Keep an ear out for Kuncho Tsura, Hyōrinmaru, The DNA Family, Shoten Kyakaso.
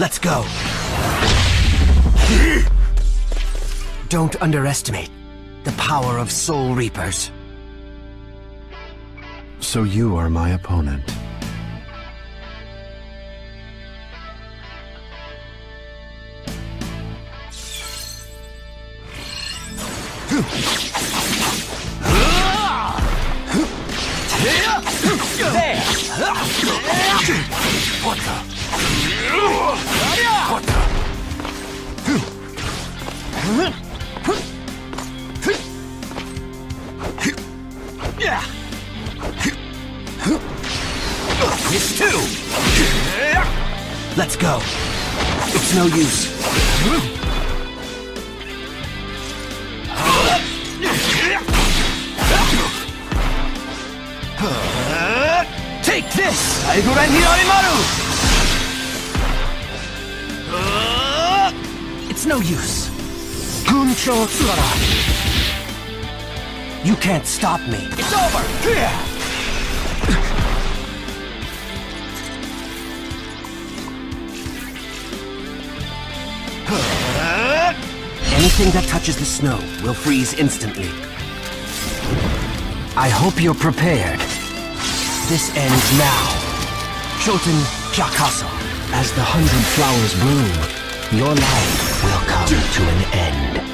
Let's go. Don't underestimate the power of Soul Reapers. So you are my opponent. What the? What the? It's two. Let's go. It's no use. Take this! Hyōrinmaru! It's no use. Kuncho Tsura! You can't stop me. It's over! Anything that touches the snow will freeze instantly. I hope you're prepared. This ends now. Shoten Kyakaso. As the 100 flowers bloom, your life will come to an end.